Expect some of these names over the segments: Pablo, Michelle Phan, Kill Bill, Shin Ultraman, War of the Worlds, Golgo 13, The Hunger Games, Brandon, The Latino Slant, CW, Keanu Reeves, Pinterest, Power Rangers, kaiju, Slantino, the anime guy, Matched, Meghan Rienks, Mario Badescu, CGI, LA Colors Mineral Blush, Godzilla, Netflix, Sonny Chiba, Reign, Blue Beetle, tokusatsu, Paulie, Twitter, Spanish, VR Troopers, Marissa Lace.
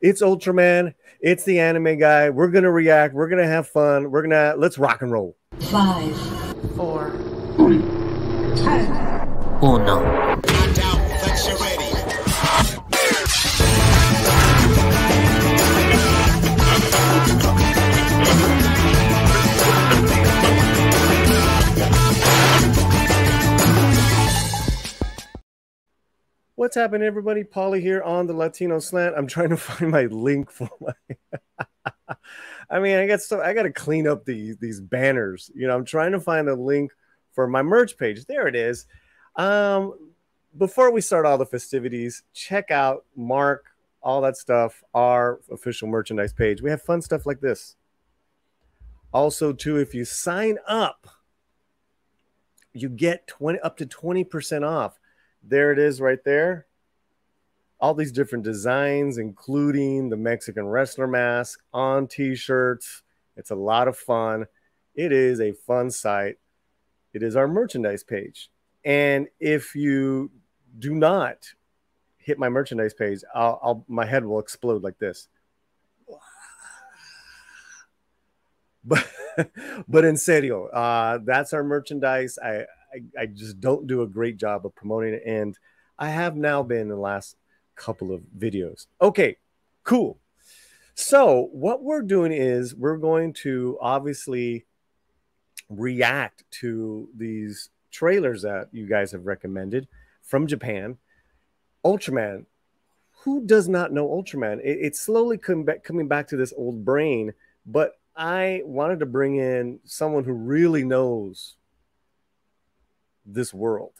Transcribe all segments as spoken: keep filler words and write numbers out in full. It's Ultraman. It's the anime guy. We're gonna react. We're gonna have fun. We're gonna let's rock and roll. Five, four, three, two, uno. What's happening, everybody? Paulie here on the Latino Slant. I'm trying to find my link for my. I mean, I got so I got to clean up these these banners. You know, I'm trying to find a link for my merch page. There it is. Um, before we start all the festivities, check out Mark, all that stuff. Our official merchandise page. We have fun stuff like this. Also, too, if you sign up, you get twenty up to twenty percent off. There it is right there. All these different designs, including the Mexican wrestler mask on t-shirts. It's a lot of fun. It is a fun site. It is our merchandise page. And if you do not hit my merchandise page, I'll, I'll, my head will explode like this. But, but in serio, uh, that's our merchandise. I, I, I just don't do a great job of promoting it, and I have now been in the last couple of videos. Okay, cool. So what we're doing is we're going to obviously react to these trailers that you guys have recommended from Japan. Ultraman. Who does not know Ultraman? It, it's slowly coming back, coming back to this old brain, but I wanted to bring in someone who really knows this world,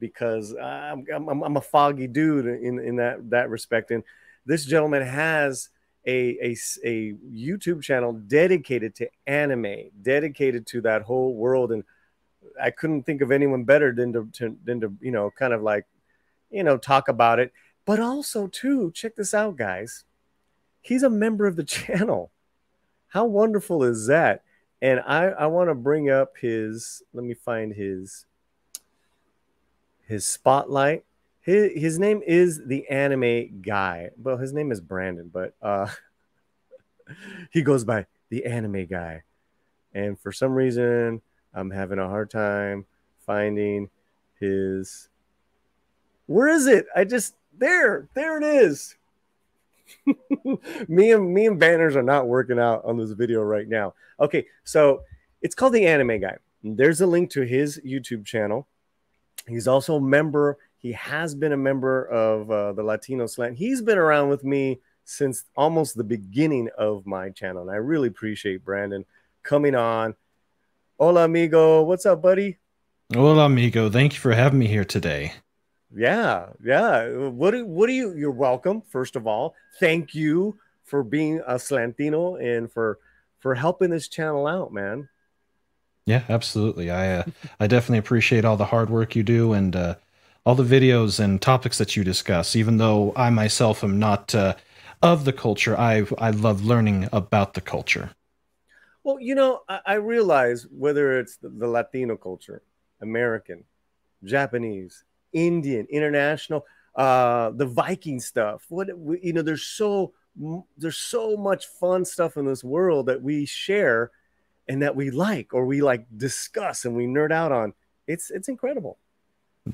because I'm, I'm, I'm a foggy dude in, in that, that respect. And this gentleman has a, a, a YouTube channel dedicated to anime, dedicated to that whole world. And I couldn't think of anyone better than to, to, than to, you know, kind of like, you know, talk about it. But also too, check this out, guys. He's a member of the channel. How wonderful is that? And I, I want to bring up his, let me find his, his spotlight. His, his name is the anime guy. Well, his name is Brandon, but uh, he goes by the anime guy. And for some reason, I'm having a hard time finding his. Where is it? I just there. There it is. me and me and banners are not working out on this video right now. Okay, so it's called the anime guy. There's a link to his YouTube channel. He's also a member. He has been a member of uh, the Latino Slant. He's been around with me since almost the beginning of my channel. And I really appreciate Brandon coming on. Hola, amigo. What's up, buddy? Hola, amigo. Thank you for having me here today. Yeah. Yeah. What do, what do you, you're welcome. First of all, thank you for being a Slantino and for, for helping this channel out, man. Yeah, absolutely. I uh, I definitely appreciate all the hard work you do, and uh, all the videos and topics that you discuss. Even though I myself am not uh, of the culture, I I love learning about the culture. Well, you know, I, I realize whether it's the, the Latino culture, American, Japanese, Indian, international, uh, the Viking stuff. What you know, there's so there's so much fun stuff in this world that we share. And that we like, or we like discuss and we nerd out on. It's it's incredible.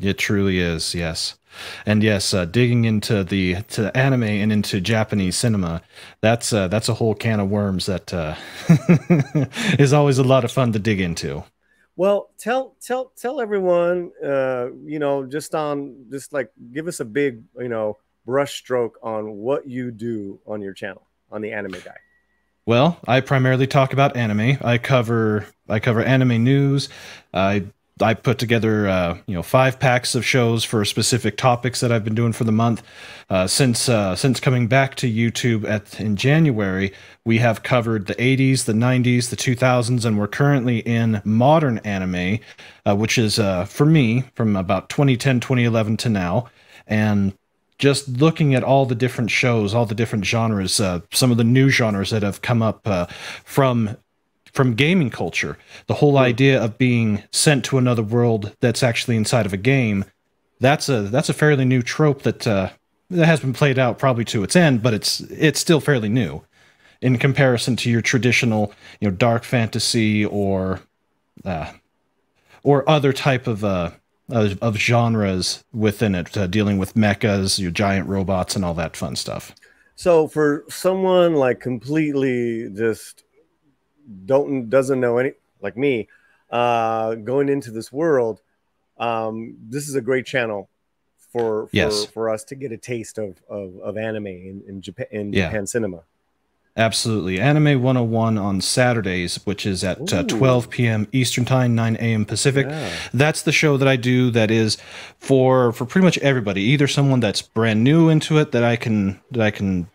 It truly is, yes. And yes, uh, digging into the to the anime and into Japanese cinema, that's uh, that's a whole can of worms that uh, is always a lot of fun to dig into. Well, tell tell tell everyone, uh, you know, just on just like give us a big, you know, brushstroke on what you do on your channel on the anime guy. Well, I primarily talk about anime. I cover I cover anime news. I I put together uh, you know five packs of shows for specific topics that I've been doing for the month. Uh, since uh, since coming back to YouTube at in January, we have covered the eighties, the nineties, the two thousands, and we're currently in modern anime, uh, which is uh, for me from about twenty ten, twenty eleven to now, and. Just looking at all the different shows, all the different genres, uh, some of the new genres that have come up uh, from from gaming culture. The whole idea of being sent to another world that's actually inside of a game, that's a that's a fairly new trope that uh, that has been played out probably to its end, but it's it's still fairly new in comparison to your traditional, you know, dark fantasy or uh, or other type of uh, of, of genres within it, uh, dealing with mechas, your giant robots, and all that fun stuff. So for someone like completely just don't doesn't know any like me, uh, going into this world, um, this is a great channel for, for yes for us to get a taste of of, of anime in, in Japan in yeah. Japan cinema. Absolutely, Anime one oh one on Saturdays, which is at uh, twelve p m Eastern Time, nine a m Pacific. Yeah. That's the show that I do. That is for for pretty much everybody. Either someone that's brand new into it that I can that I can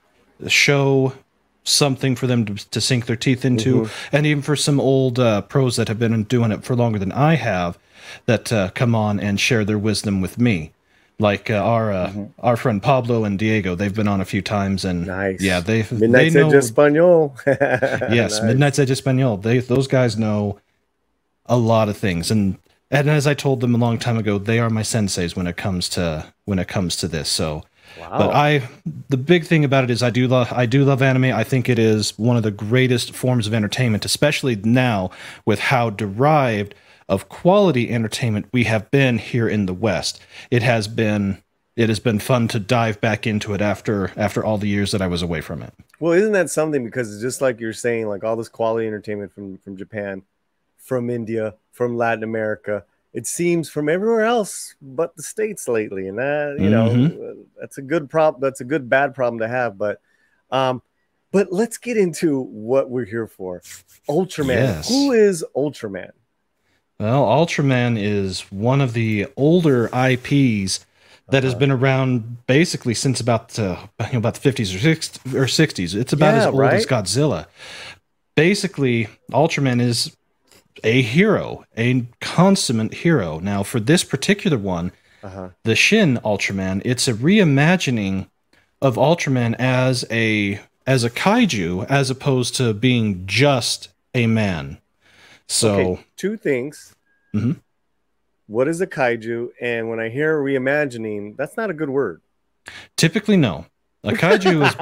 show something for them to, to sink their teeth into, mm-hmm. and even for some old uh, pros that have been doing it for longer than I have, that uh, come on and share their wisdom with me. Like uh, our uh, mm-hmm. our friend Pablo and Diego, they've been on a few times, and nice. yeah, they've Midnight's they know, Edge Espanol. Yes, nice. Midnight's Edge Espanol. They those guys know a lot of things, and and as I told them a long time ago, they are my senseis when it comes to when it comes to this. So, wow. but I the big thing about it is I do love I do love anime. I think it is one of the greatest forms of entertainment, especially now with how derived of quality entertainment we have been here in the West. It has been it has been fun to dive back into it after after all the years that I was away from it. Well, isn't that something? Because just like you're saying, like all this quality entertainment from from Japan, from India, from Latin America, it seems from everywhere else but the States lately. And that, you mm-hmm. know, that's a good problem. That's a good bad problem to have. But um, but let's get into what we're here for. Ultraman. Yes. Who is Ultraman? Well, Ultraman is one of the older I Ps that has been around basically since about uh, you know, about the fifties or sixties. It's about yeah, as old right? as Godzilla. Basically, Ultraman is a hero, a consummate hero. Now, for this particular one, uh-huh. the Shin Ultraman, it's a reimagining of Ultraman as a as a kaiju, as opposed to being just a man. So okay, two things. Mm-hmm. What is a kaiju? And when I hear reimagining, that's not a good word. Typically, no. A kaiju is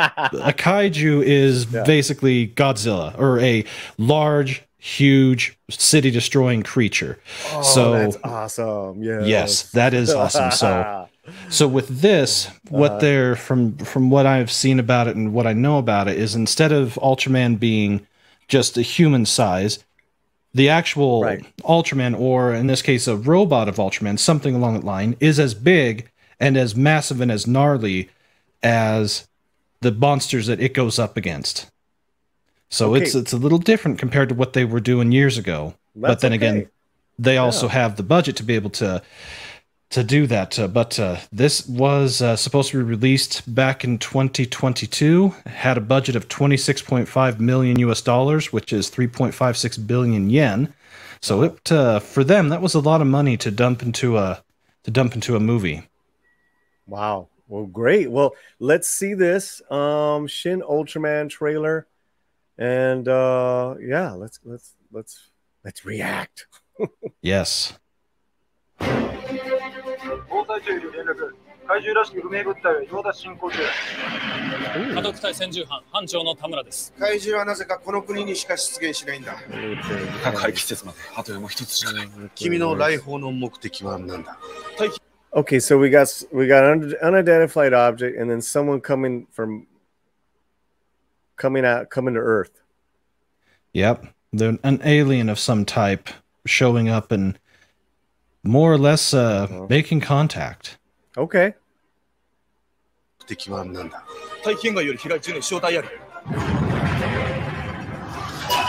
a kaiju is yeah. basically Godzilla, or a large, huge, city-destroying creature. Oh, so that's awesome. Yes. Yes, that is awesome. So so with this, what uh, they're from from what I've seen about it and what I know about it is, instead of Ultraman being just a human size, the actual right. Ultraman, or in this case, a robot of Ultraman, something along that line, is as big and as massive and as gnarly as the monsters that it goes up against. So okay. it's it's a little different compared to what they were doing years ago. That's but then okay. again, they yeah. also have the budget to be able to to do that. Uh, but uh, this was uh, supposed to be released back in twenty twenty-two. It had a budget of twenty-six point five million U S dollars, which is three point five six billion yen. So it uh, for them, that was a lot of money to dump into a to dump into a movie. Wow. Well, great. Well, let's see this um, Shin Ultraman trailer, and uh, yeah, let's let's let's let's react. Yes. 防災中に連絡怪獣らしき不明物体は上達進行中家督隊専従班班長の田村です怪獣はなぜかこの国にしか出現しないんだ高い季節まであともう一つしかない君の来訪の目的は何だ Okay, so we got we got an unidentified object and then someone coming from coming out coming to Earth. Yep, they're an alien of some type showing up and more or less uh, oh. making contact. Okay.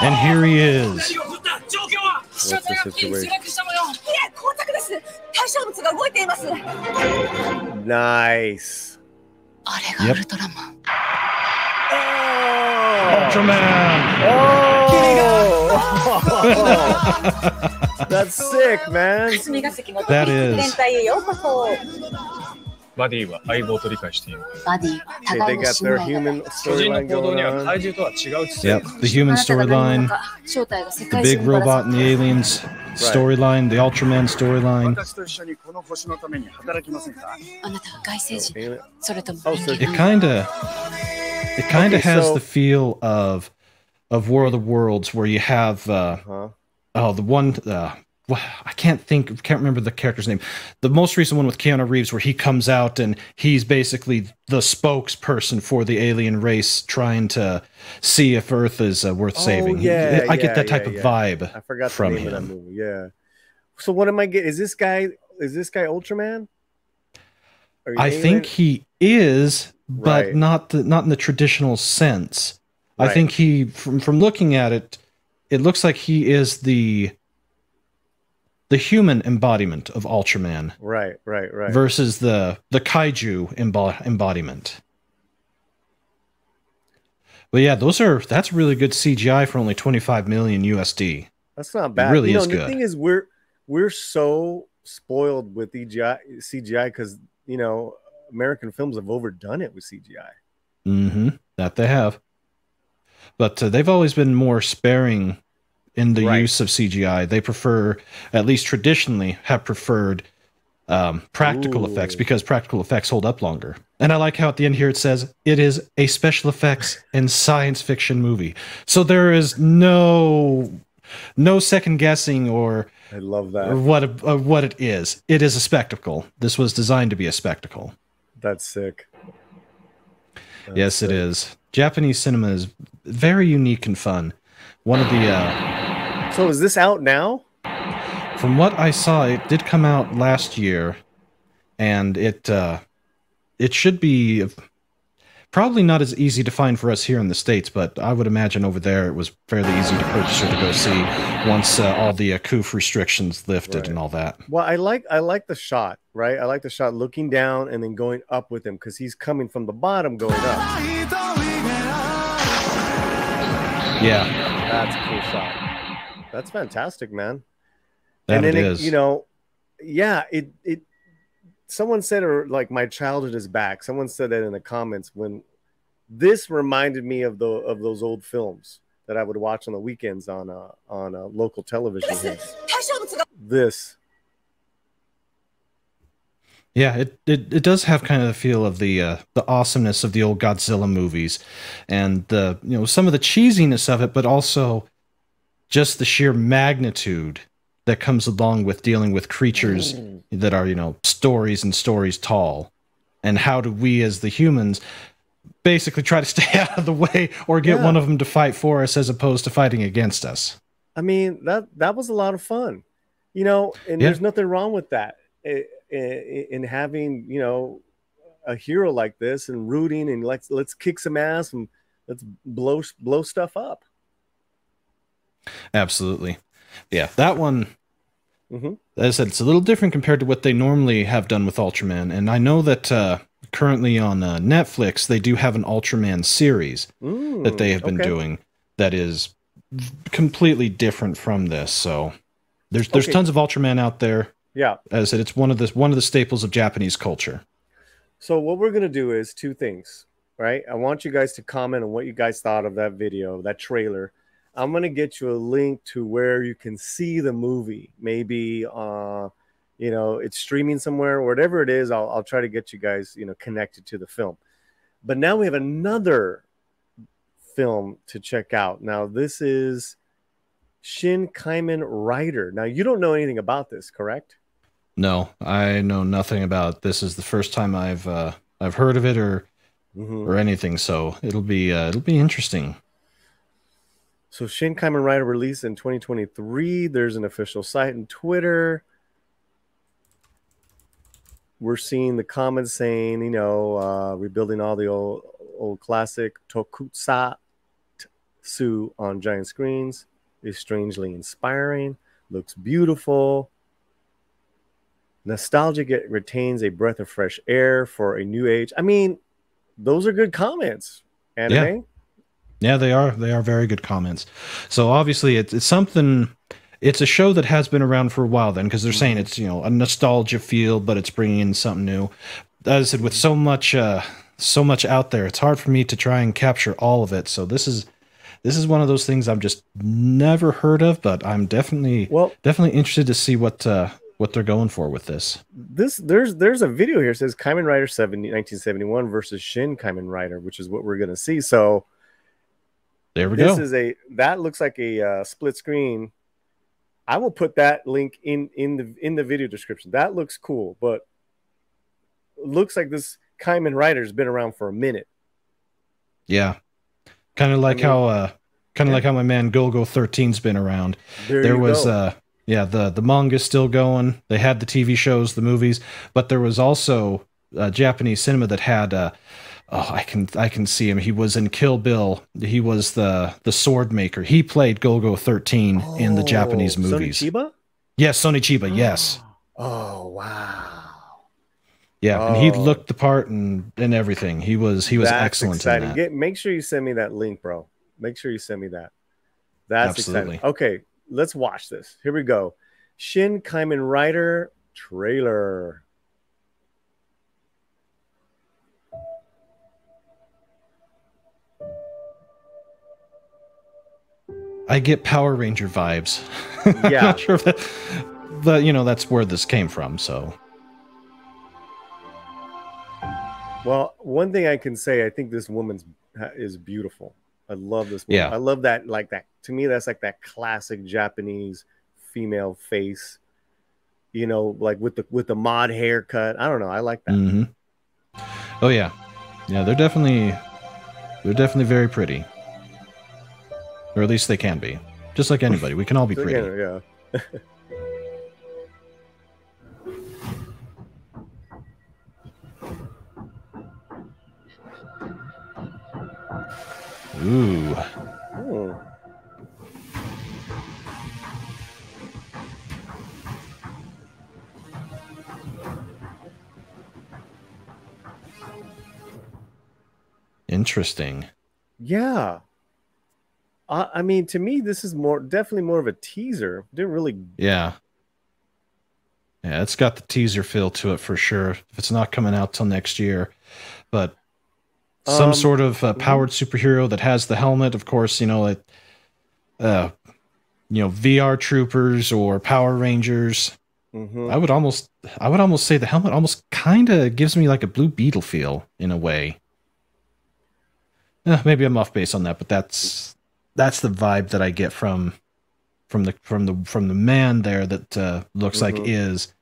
And here he is. What's the situation? Nice. Yep. Oh. Ultraman. Oh. That's sick, man. That is. Okay, they got their human storyline going on. Yep, the human storyline. The big robot and the aliens storyline, the Ultraman storyline. It kind of it kind of okay, has so... the feel of of War of the Worlds, where you have uh, huh? oh the one uh, I can't think can't remember the character's name. The most recent one with Keanu Reeves, where he comes out and he's basically the spokesperson for the alien race, trying to see if Earth is uh, worth oh, saving. Yeah, I yeah, get that type yeah, of yeah. vibe. I forgot from the name him. Of that movie. Yeah. So what am I getting? Is this guy? Is this guy Ultraman? I alien? think he is, but right. not the, not in the traditional sense. Right. I think he, from from looking at it, it looks like he is the the human embodiment of Ultraman. Right, right, right. Versus the the kaiju embo embodiment. But yeah, those are that's really good C G I for only twenty-five million U S D. That's not bad. It really you is know, good. The thing is, we're we're so spoiled with C G I because you know American films have overdone it with C G I. Mm-hmm. That they have. But uh, they've always been more sparing in the right. use of C G I. They prefer, at least traditionally, have preferred um, practical Ooh. effects, because practical effects hold up longer. And I like how at the end here it says, it is a special effects and science fiction movie. So there is no no second guessing or, I love that. or what, uh, what it is. It is a spectacle. This was designed to be a spectacle. That's sick. That's yes, sick. it is. Japanese cinema is very unique and fun. One of the uh, so is this out now? From what I saw, it did come out last year, and it uh, it should be probably not as easy to find for us here in the States, but I would imagine over there it was fairly easy to purchase or to go see once uh, all the uh, C O O F restrictions lifted right. and all that. Well, I like I like the shot, right? I like the shot looking down and then going up with him, because he's coming from the bottom going up. Yeah, that's a cool shot. That's fantastic, man. That and then it, it you know, yeah, it it. Someone said, or like, my childhood is back. Someone said that in the comments. When this reminded me of the of those old films that I would watch on the weekends on uh, on uh, local television. Here. This. Yeah, it, it it does have kind of the feel of the uh, the awesomeness of the old Godzilla movies, and the you know some of the cheesiness of it, but also just the sheer magnitude that comes along with dealing with creatures that are you know stories and stories tall, and how do we as the humans basically try to stay out of the way or get yeah. one of them to fight for us as opposed to fighting against us? I mean that that was a lot of fun, you know, and yeah. there's nothing wrong with that. It, in having you know a hero like this and rooting and let's let's kick some ass and let's blow blow stuff up. Absolutely. Yeah, that one mm-hmm. as I said, it's a little different compared to what they normally have done with Ultraman, and I know that uh currently on uh, Netflix they do have an Ultraman series mm, that they have been okay. doing that is completely different from this, so there's there's okay. tons of Ultraman out there. Yeah, as I said, it's one of the one of the staples of Japanese culture. So what we're gonna do is two things, right? I want you guys to comment on what you guys thought of that video, that trailer. I'm gonna get you a link to where you can see the movie. Maybe, uh, you know, it's streaming somewhere, whatever it is. I'll I'll try to get you guys, you know, connected to the film. But now we have another film to check out. Now this is Shin Kamen Rider. Now you don't know anything about this, correct? No, I know nothing about it. This is the first time I've uh, I've heard of it or mm-hmm. or anything. So it'll be uh, it'll be interesting. So Shin Kamen Rider released in twenty twenty-three. There's an official site and Twitter. We're seeing the comments saying, you know, uh, rebuilding all the old old classic tokusatsu on giant screens is strangely inspiring. Looks beautiful. Nostalgic, it retains a breath of fresh air for a new age. I mean, those are good comments. Anime? Yeah, yeah they are. They are very good comments. So obviously it's, it's something, it's a show that has been around for a while then, because they're saying it's, you know, a nostalgia feel, but it's bringing in something new. As I said, with so much, uh, so much out there, it's hard for me to try and capture all of it. So this is, this is one of those things I've just never heard of, but I'm definitely well, definitely interested to see what uh, what they're going for with this. This there's there's a video here that says Kamen Rider nineteen seventy-one versus Shin Kamen Rider, which is what we're gonna see. So there we this go. This is a that looks like a uh, split screen. I will put that link in in the in the video description. That looks cool, but it looks like this Kamen Rider's been around for a minute. Yeah, kind of like I mean, how uh, kind of yeah. like how my man Golgo thirteen's been around. There, there was go. uh, yeah, the the manga's still going. They had the T V shows, the movies, but there was also uh, Japanese cinema that had. Uh, oh, I can I can see him. He was in Kill Bill. He was the the sword maker. He played Golgo thirteen oh, in the Japanese movies. Sonny Chiba? Yes, Sonny Chiba. Oh. Yes. Oh wow. Yeah, oh. and he looked the part and, and everything. He was he was That's excellent. Exciting. In that. Get, make sure you send me that link, bro. Make sure you send me that. That's Absolutely. Exciting. Okay, let's watch this. Here we go. Shin Kamen Rider trailer. I get Power Ranger vibes. Yeah. Not sure if that, but you know that's where this came from, so. Well, one thing I can say, I think this woman's is beautiful. I love this woman. Yeah. I love that, like that. To me, that's like that classic Japanese female face, you know, like with the with the mod haircut. I don't know. I like that. Mm-hmm. Oh yeah, yeah. They're definitely they're definitely very pretty, or at least they can be. Just like anybody, we can all be pretty. Again, yeah. Ooh. Ooh. Interesting. Yeah. Uh, I mean, to me, this is more definitely more of a teaser. Didn't really. Yeah. Yeah, it's got the teaser feel to it for sure. If it's not coming out till next year, but. Some um, sort of uh, powered superhero that has the helmet, of course, you know, like, uh, you know, V R Troopers or Power Rangers. Mm-hmm. I would almost, I would almost say the helmet almost kind of gives me like a Blue Beetle feel in a way. Eh, maybe I'm off base on that, but that's that's the vibe that I get from from the from the from the man there that uh, looks mm-hmm. like is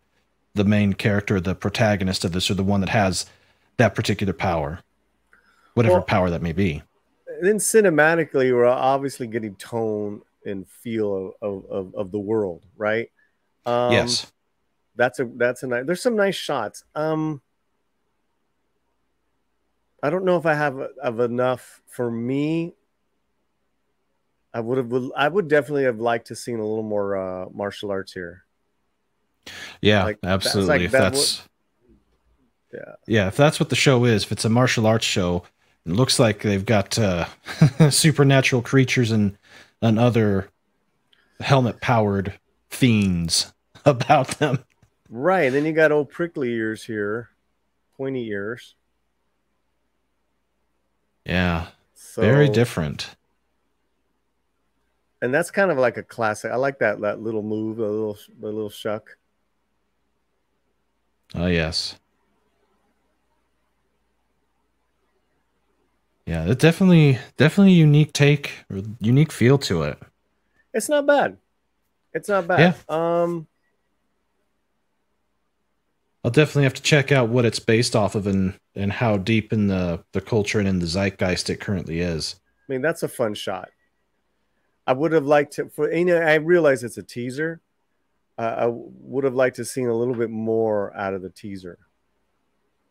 the main character, the protagonist of this, or the one that has that particular power. Whatever well, power that may be. Then cinematically, we're obviously getting tone and feel of of, of the world, right? Um, yes, that's a that's a nice. There's some nice shots. Um, I don't know if I have of enough for me. I would have. I would definitely have liked to seen a little more uh, martial arts here. Yeah, like, absolutely. That's like, that if that's would, yeah, yeah. If that's what the show is, if it's a martial arts show. It looks like they've got uh, supernatural creatures and, and other helmet-powered fiends about them. Right, and then you got old prickly ears here. Pointy ears. Yeah, so, very different. And that's kind of like a classic. I like that, that little move, a little, a little shuck. Oh, yes. Yeah, it's definitely definitely a unique take, or unique feel to it. It's not bad. It's not bad. Yeah. Um, I'll definitely have to check out what it's based off of and and how deep in the the culture and in the zeitgeist it currently is. I mean, that's a fun shot. I would have liked to. For you know, I realize it's a teaser. Uh, I would have liked to have seen a little bit more out of the teaser.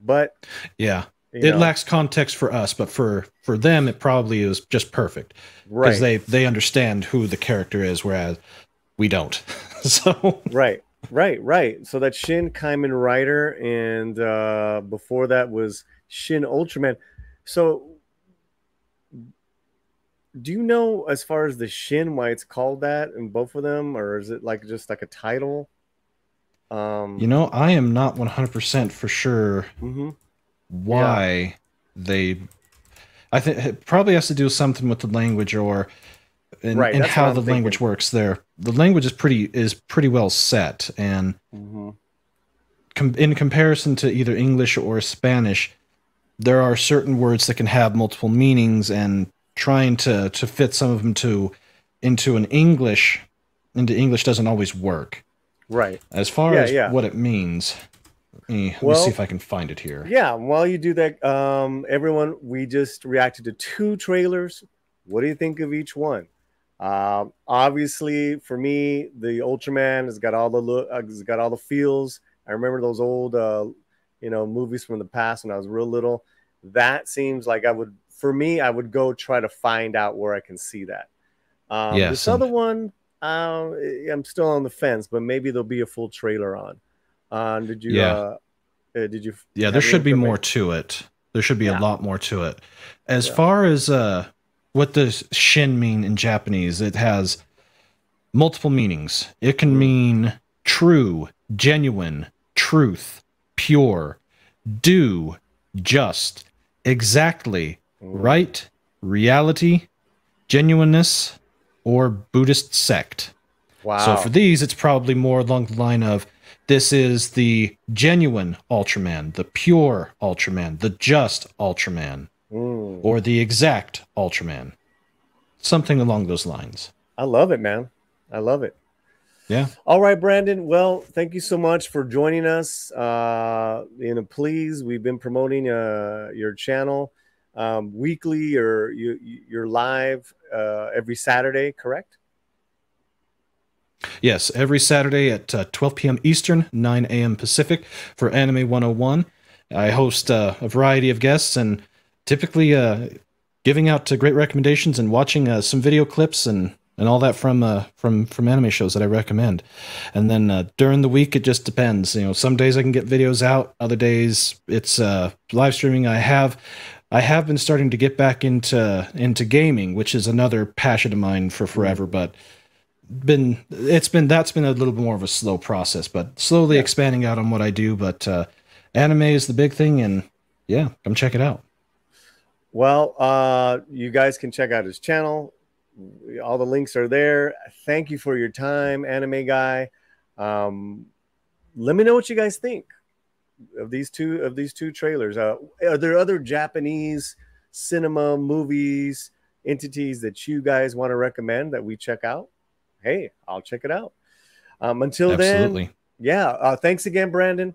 But yeah. You it know. Lacks context for us, but for for them, it probably is just perfect, right? Because they they understand who the character is, whereas we don't. So right, right, right. So that's Shin Kamen Rider, and uh, before that was Shin Ultraman. So, do you know as far as the Shin why it's called that in both of them, or is it like just like a title? Um, you know, I am not one hundred percent for sure. Mm-hmm. Why yeah. they I think it probably has to do something with the language or and, right, and how the thinking. language works there. The language is pretty is pretty well set, and mm-hmm. com in comparison to either English or Spanish, there are certain words that can have multiple meanings, and trying to to fit some of them to into an English into English doesn't always work. Right. As far yeah, as yeah. what it means. Eh, well, let's see if I can find it here. Yeah, while you do that, um, everyone, we just reacted to two trailers. What do you think of each one? Uh, obviously, for me, the Ultraman has got all the look, uh, has got all the feels. I remember those old, uh, you know, movies from the past when I was real little. That seems like I would, for me, I would go try to find out where I can see that. Um, yes, this other one, uh, I'm still on the fence, but maybe there'll be a full trailer on. Uh, did you? Yeah. Uh, uh, did you? Yeah, there should be more to it. There should be yeah. a lot more to it. As yeah. far as uh, what does Shin mean in Japanese? It has multiple meanings. It can mean true, genuine, truth, pure, do, just, exactly, mm. right, reality, genuineness, or Buddhist sect. Wow. So for these, it's probably more along the line of, this is the genuine Ultraman, the pure Ultraman, the just Ultraman, mm. or the exact Ultraman. Something along those lines. I love it, man. I love it. Yeah. All right, Brandon. Well, thank you so much for joining us. Uh, you know, please, we've been promoting uh, your channel um, weekly, or you, you're live uh, every Saturday, correct? Yes, every Saturday at uh, twelve p m Eastern, nine a m Pacific for Anime one oh one. I host uh, a variety of guests and typically uh, giving out uh, great recommendations and watching uh, some video clips and, and all that from, uh, from, from anime shows that I recommend. And then uh, during the week, it just depends. You know, some days I can get videos out. Other days it's uh, live streaming. I have... I have been starting to get back into, into gaming, which is another passion of mine for forever, but... been it's been that's been a little bit more of a slow process, but slowly yeah. expanding out on what I do. But uh anime is the big thing, and yeah, come check it out. Well, uh you guys can check out his channel. All the links are there. Thank you for your time, Anime Guy. Um let me know what you guys think of these two of these two trailers. Uh are there other Japanese cinema movies, entities that you guys want to recommend that we check out? Hey, I'll check it out. Um, until Absolutely. then, yeah. Uh, thanks again, Brandon.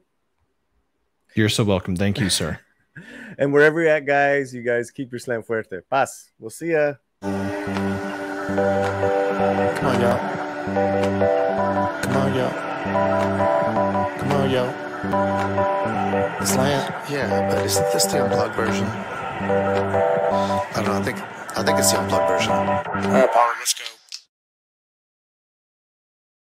You're so welcome. Thank you, sir. And wherever you're at, guys, you guys keep your slam fuerte. Paz. We'll see ya. Come on, y'all. Come on, y'all. Come on, y'all. The slant, yeah, but isn't this the unplugged version? I don't know. I think I think it's the unplugged version. All right, Paul, let's